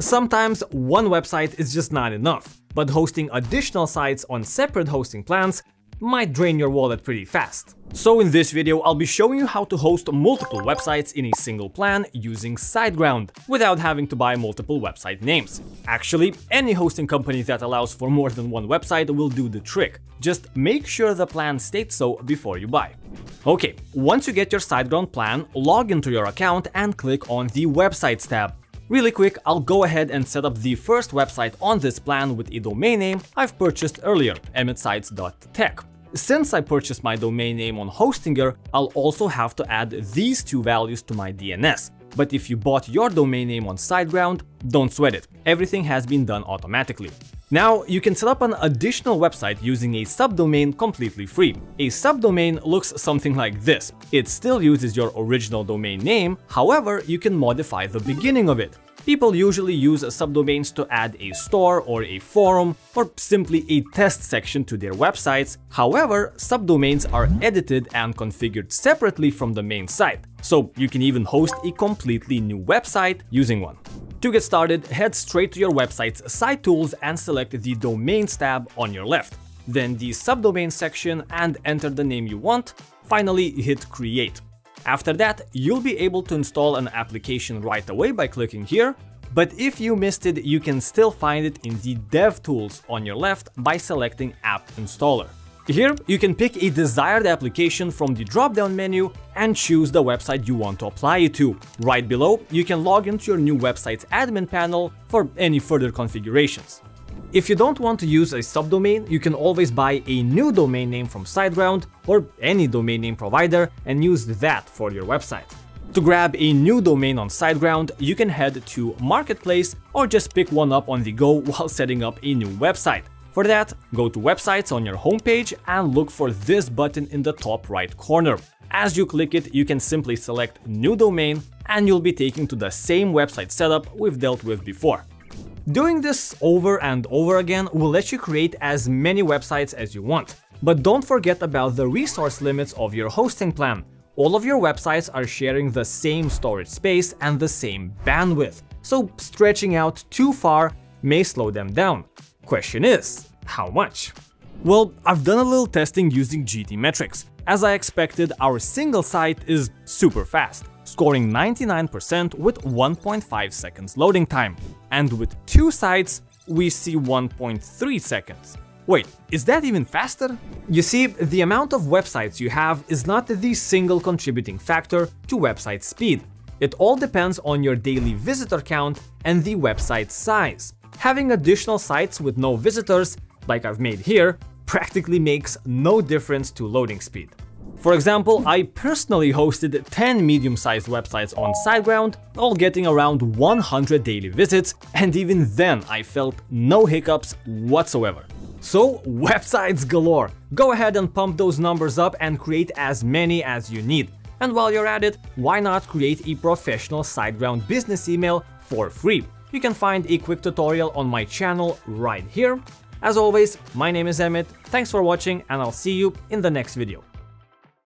Sometimes one website is just not enough, but hosting additional sites on separate hosting plans might drain your wallet pretty fast. So in this video, I'll be showing you how to host multiple websites in a single plan using SiteGround without having to buy multiple website names. Actually, any hosting company that allows for more than one website will do the trick. Just make sure the plan states so before you buy. Okay, once you get your SiteGround plan, log into your account and click on the Websites tab. Really quick, I'll go ahead and set up the first website on this plan with a domain name I've purchased earlier, emitsites.tech. Since I purchased my domain name on Hostinger, I'll also have to add these two values to my DNS. But if you bought your domain name on SiteGround, don't sweat it. Everything has been done automatically. Now, you can set up an additional website using a subdomain completely free. A subdomain looks something like this. It still uses your original domain name, however, you can modify the beginning of it. People usually use subdomains to add a store or a forum or simply a test section to their websites. However, subdomains are edited and configured separately from the main site, so you can even host a completely new website using one. To get started, head straight to your website's site tools and select the Domains tab on your left, then the Subdomain section and enter the name you want. Finally, hit Create. After that, you'll be able to install an application right away by clicking here, but if you missed it, you can still find it in the Dev Tools on your left by selecting App Installer. Here, you can pick a desired application from the drop-down menu and choose the website you want to apply it to. Right below, you can log into your new website's admin panel for any further configurations. If you don't want to use a subdomain, you can always buy a new domain name from SiteGround or any domain name provider and use that for your website. To grab a new domain on SiteGround, you can head to Marketplace or just pick one up on the go while setting up a new website. For that, go to Websites on your homepage and look for this button in the top right corner. As you click it, you can simply select New Domain and you'll be taken to the same website setup we've dealt with before. Doing this over and over again will let you create as many websites as you want. But don't forget about the resource limits of your hosting plan. All of your websites are sharing the same storage space and the same bandwidth, so stretching out too far may slow them down. Question is, how much? Well, I've done a little testing using GTmetrix. As I expected, our single site is super fast, scoring 99% with 1.5 seconds loading time. And with two sites, we see 1.3 seconds. Wait, is that even faster? You see, the amount of websites you have is not the single contributing factor to website speed. It all depends on your daily visitor count and the website size. Having additional sites with no visitors, like I've made here, practically makes no difference to loading speed. For example, I personally hosted 10 medium-sized websites on SiteGround, all getting around 100 daily visits, and even then I felt no hiccups whatsoever. So, websites galore! Go ahead and pump those numbers up and create as many as you need. And while you're at it, why not create a professional SiteGround business email for free? You can find a quick tutorial on my channel right here. As always, my name is Emmett, thanks for watching, and I'll see you in the next video.